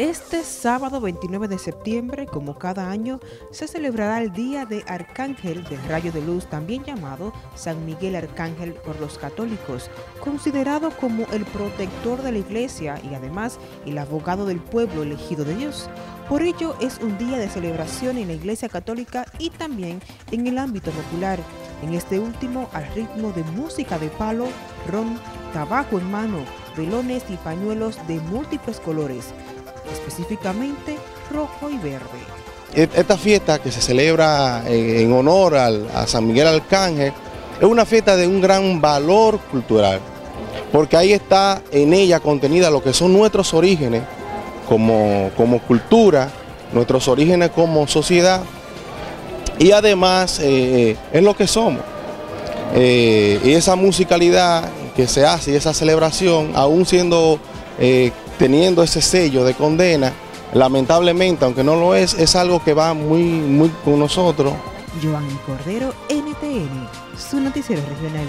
Este sábado 29 de septiembre, como cada año, se celebrará el Día de Arcángel del Rayo de Luz, también llamado San Miguel Arcángel por los católicos, considerado como el protector de la Iglesia y además el abogado del pueblo elegido de Dios. Por ello, es un día de celebración en la Iglesia Católica y también en el ámbito popular, en este último al ritmo de música de palo, ron, tabaco en mano, velones y pañuelos de múltiples colores, específicamente rojo y verde. Esta fiesta que se celebra en honor a San Miguel Arcángel es una fiesta de un gran valor cultural, porque ahí está en ella contenida lo que son nuestros orígenes como cultura, nuestros orígenes como sociedad y además es lo que somos. Y esa musicalidad que se hace y esa celebración, aún siendo teniendo ese sello de condena, lamentablemente, aunque no lo es algo que va muy con nosotros. Joan Cordero, NTN, su noticiero regional.